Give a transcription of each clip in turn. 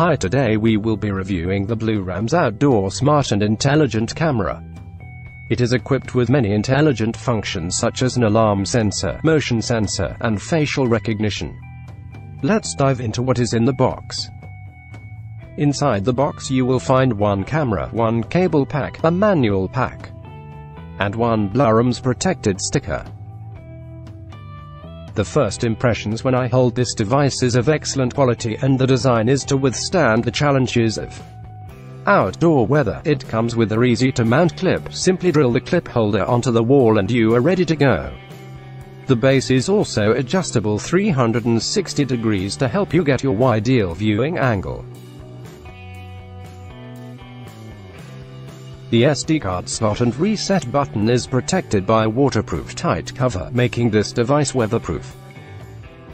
Hi, today we will be reviewing the Blurams Outdoor Smart and Intelligent Camera. It is equipped with many intelligent functions such as an alarm sensor, motion sensor, and facial recognition. Let's dive into what is in the box. Inside the box you will find one camera, one cable pack, a manual pack, and one Blurams protected sticker. The first impressions when I hold this device is of excellent quality, and the design is to withstand the challenges of outdoor weather. It comes with an easy-to-mount clip. Simply drill the clip holder onto the wall and you are ready to go. The base is also adjustable 360 degrees to help you get your ideal viewing angle. The SD card slot and reset button is protected by a waterproof tight cover, making this device weatherproof.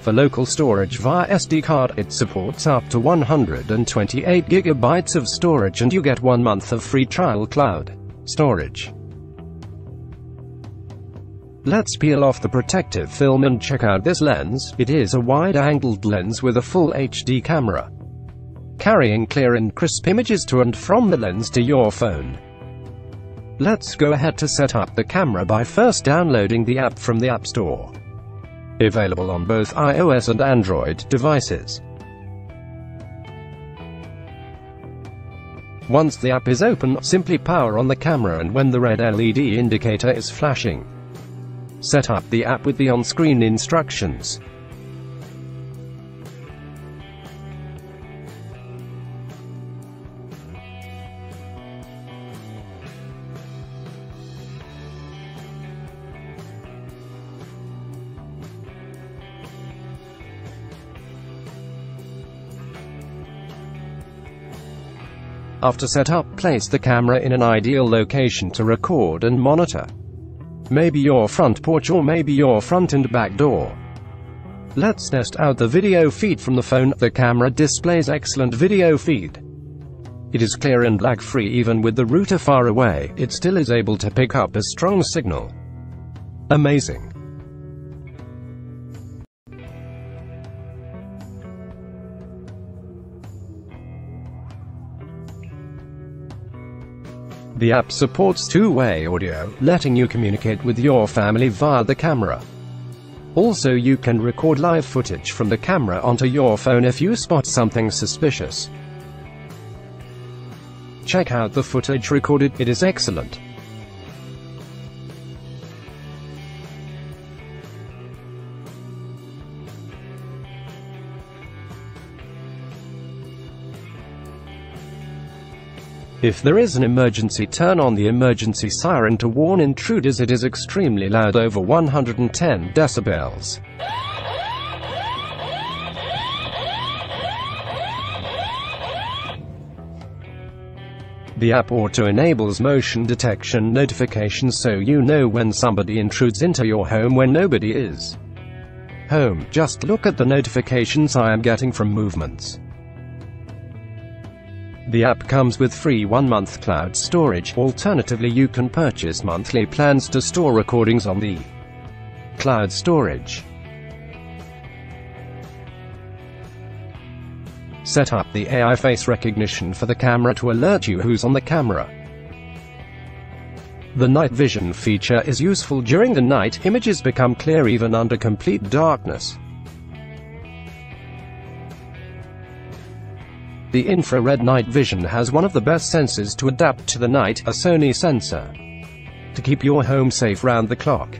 For local storage via SD card, it supports up to 128 gigabytes of storage, and you get 1 month of free trial cloud storage. Let's peel off the protective film and check out this lens. It is a wide-angled lens with a full HD camera, carrying clear and crisp images to and from the lens to your phone. Let's go ahead to set up the camera by first downloading the app from the App Store. Available on both iOS and Android devices. Once the app is open, simply power on the camera, and when the red LED indicator is flashing, set up the app with the on-screen instructions. After setup, place the camera in an ideal location to record and monitor. Maybe your front porch, or maybe your front and back door. Let's test out the video feed from the phone. The camera displays excellent video feed. It is clear and lag-free. Even with the router far away, it still is able to pick up a strong signal. Amazing! The app supports two-way audio, letting you communicate with your family via the camera. Also, you can record live footage from the camera onto your phone if you spot something suspicious. Check out the footage recorded. It is excellent. If there is an emergency, turn on the emergency siren to warn intruders. It is extremely loud, over 110 decibels. The app auto-enables motion detection notifications, so you know when somebody intrudes into your home when nobody is home. Just look at the notifications I am getting from movements. The app comes with free 1 month cloud storage. Alternatively, you can purchase monthly plans to store recordings on the cloud storage. Set up the AI face recognition for the camera to alert you who's on the camera. The night vision feature is useful during the night. Images become clear even under complete darkness. The infrared night vision has one of the best sensors to adapt to the night, a Sony sensor, to keep your home safe round the clock.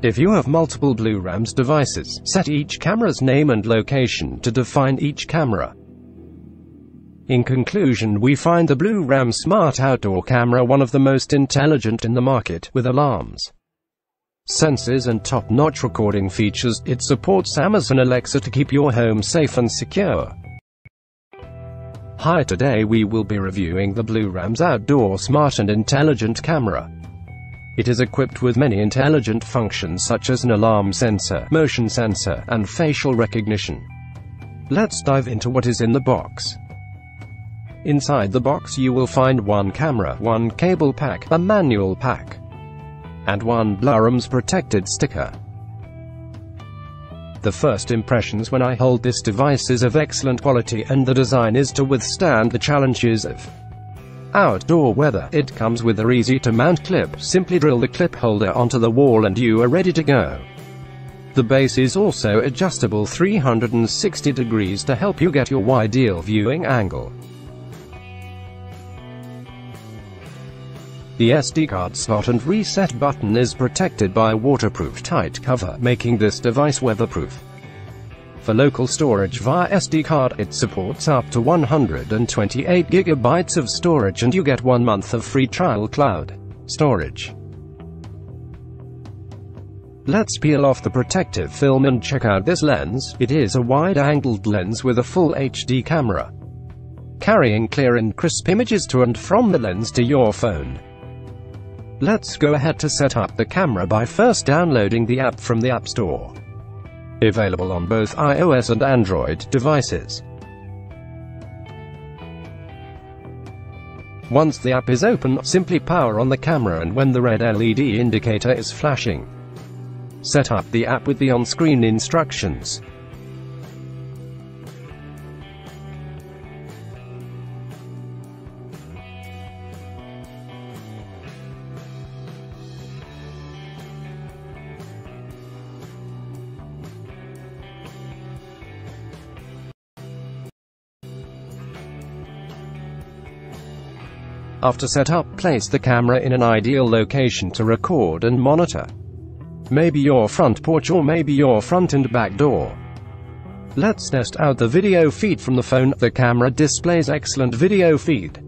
If you have multiple Blurams devices, set each camera's name and location to define each camera. In conclusion, we find the Blurams Smart Outdoor Camera one of the most intelligent in the market, with alarms, sensors, and top-notch recording features. It supports Amazon Alexa to keep your home safe and secure. Hi, today we will be reviewing the Blurams Outdoor Smart and Intelligent Camera. It is equipped with many intelligent functions such as an alarm sensor, motion sensor, and facial recognition. Let's dive into what is in the box. Inside the box you will find one camera, one cable pack, a manual pack, and one Blurams protected sticker. The first impressions when I hold this device is of excellent quality, and the design is to withstand the challenges of outdoor weather. It comes with an easy-to-mount clip. Simply drill the clip holder onto the wall and you are ready to go. The base is also adjustable 360 degrees to help you get your ideal viewing angle. The SD card slot and reset button is protected by a waterproof tight cover, making this device weatherproof. For local storage via SD card, it supports up to 128 gigabytes of storage, and you get 1 month of free trial cloud storage. Let's peel off the protective film and check out this lens. It is a wide-angled lens with a full HD camera, carrying clear and crisp images to and from the lens to your phone. Let's go ahead to set up the camera by first downloading the app from the App Store. Available on both iOS and Android devices. Once the app is open, simply power on the camera, and when the red LED indicator is flashing, set up the app with the on-screen instructions. After setup, place the camera in an ideal location to record and monitor. Maybe your front porch, or maybe your front and back door. Let's test out the video feed from the phone. The camera displays excellent video feed.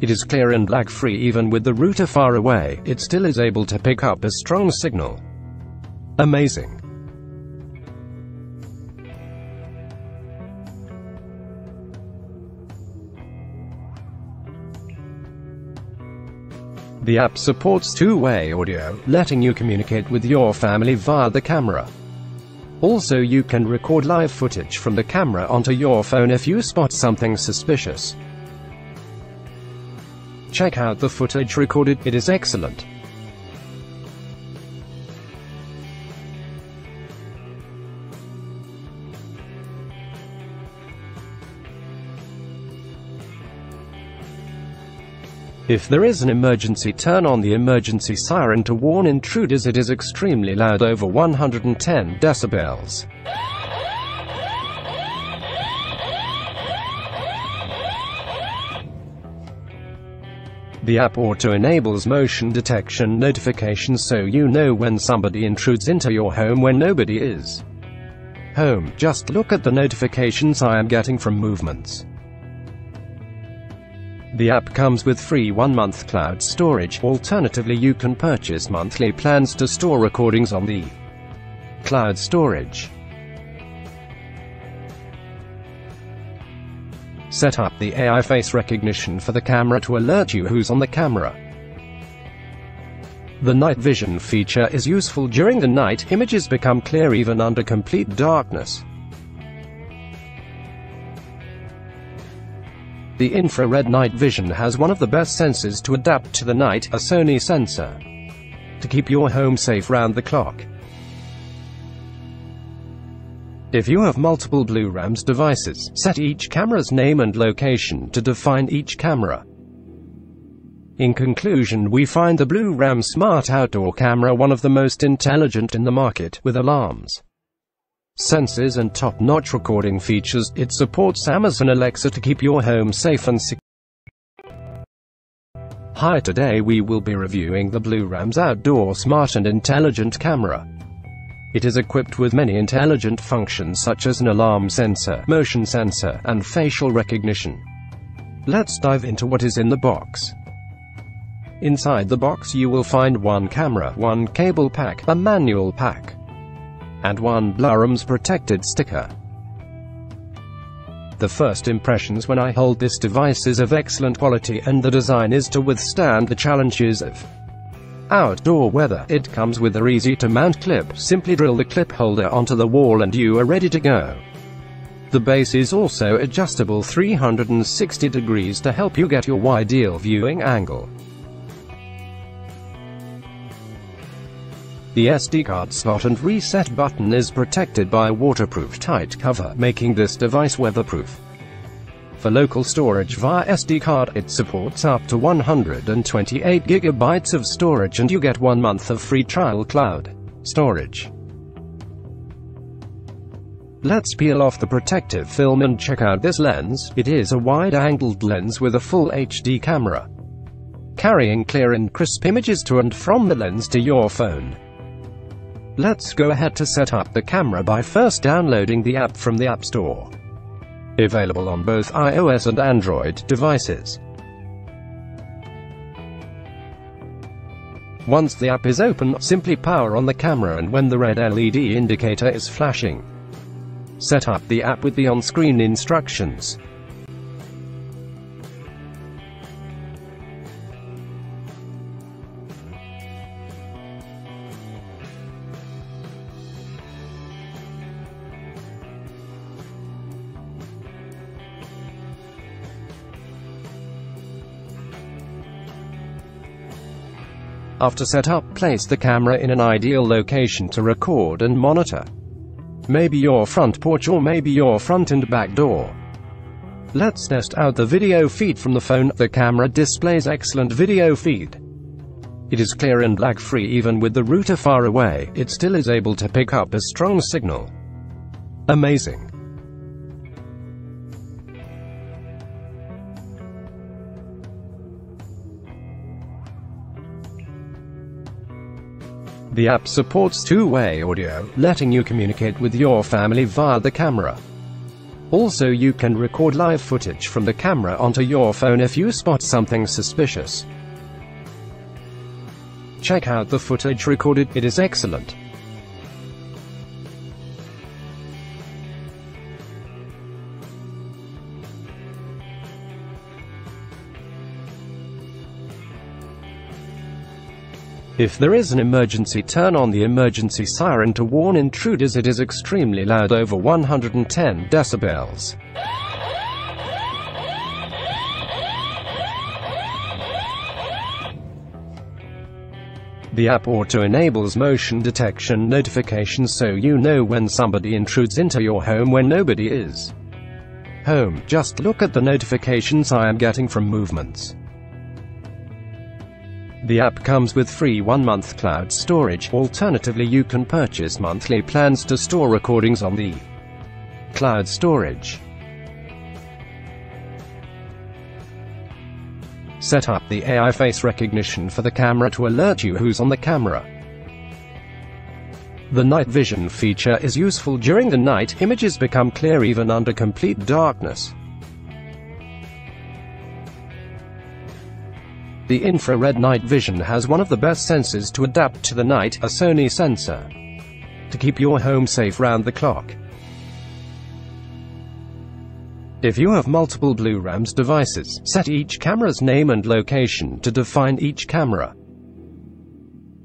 It is clear and lag-free. Even with the router far away, it still is able to pick up a strong signal. Amazing. The app supports two-way audio, letting you communicate with your family via the camera. Also, you can record live footage from the camera onto your phone if you spot something suspicious. Check out the footage recorded. It is excellent. If there is an emergency, turn on the emergency siren to warn intruders. It is extremely loud, over 110 decibels. The app auto-enables motion detection notifications, so you know when somebody intrudes into your home when nobody is home. Just look at the notifications I am getting from movements. The app comes with free 1 month cloud storage. Alternatively, you can purchase monthly plans to store recordings on the cloud storage. Set up the AI face recognition for the camera to alert you who's on the camera. The night vision feature is useful during the night. Images become clear even under complete darkness. The infrared night vision has one of the best sensors to adapt to the night, a Sony sensor, to keep your home safe round the clock. If you have multiple Blurams devices, set each camera's name and location to define each camera. In conclusion, we find the Blurams Smart Outdoor Camera one of the most intelligent in the market, with alarms, sensors and top-notch recording features. It supports Amazon Alexa to keep your home safe and secure. Hi, today we will be reviewing the Blurams Outdoor Smart and Intelligent Camera. It is equipped with many intelligent functions such as an alarm sensor, motion sensor, and facial recognition. Let's dive into what is in the box. Inside the box you will find one camera, one cable pack, a manual pack, and one Blurams protected sticker. The first impressions when I hold this device is of excellent quality, and the design is to withstand the challenges of outdoor weather. It comes with an easy-to-mount clip. Simply drill the clip holder onto the wall and you are ready to go. The base is also adjustable 360 degrees to help you get your ideal viewing angle. The SD card slot and reset button is protected by a waterproof tight cover, making this device weatherproof. For local storage via SD card, it supports up to 128 gigabytes of storage, and you get 1 month of free trial cloud storage. Let's peel off the protective film and check out this lens. It is a wide-angled lens with a full HD camera, carrying clear and crisp images to and from the lens to your phone. Let's go ahead to set up the camera by first downloading the app from the App Store. Available on both iOS and Android devices. Once the app is open, simply power on the camera, and when the red LED indicator is flashing, set up the app with the on-screen instructions. After setup, place the camera in an ideal location to record and monitor. Maybe your front porch, or maybe your front and back door. Let's test out the video feed from the phone. The camera displays excellent video feed. It is clear and lag-free. Even with the router far away, it still is able to pick up a strong signal. Amazing. The app supports two-way audio, letting you communicate with your family via the camera. Also, you can record live footage from the camera onto your phone if you spot something suspicious. Check out the footage recorded, it is excellent. If there is an emergency, turn on the emergency siren to warn intruders. It is extremely loud, over 110 decibels. The app auto-enables motion detection notifications, so you know when somebody intrudes into your home when nobody is home. Just look at the notifications I am getting from movements. The app comes with free 1 month cloud storage. Alternatively, you can purchase monthly plans to store recordings on the cloud storage. Set up the AI face recognition for the camera to alert you who's on the camera. The night vision feature is useful during the night. Images become clear even under complete darkness. The infrared night vision has one of the best sensors to adapt to the night, a Sony sensor, to keep your home safe round the clock. If you have multiple Blurams devices, set each camera's name and location to define each camera.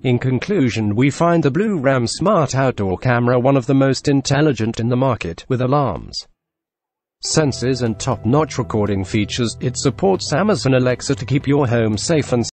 In conclusion, we find the Blurams Smart Outdoor Camera one of the most intelligent in the market, with alarms, sensors and top-notch recording features. It supports Amazon Alexa to keep your home safe and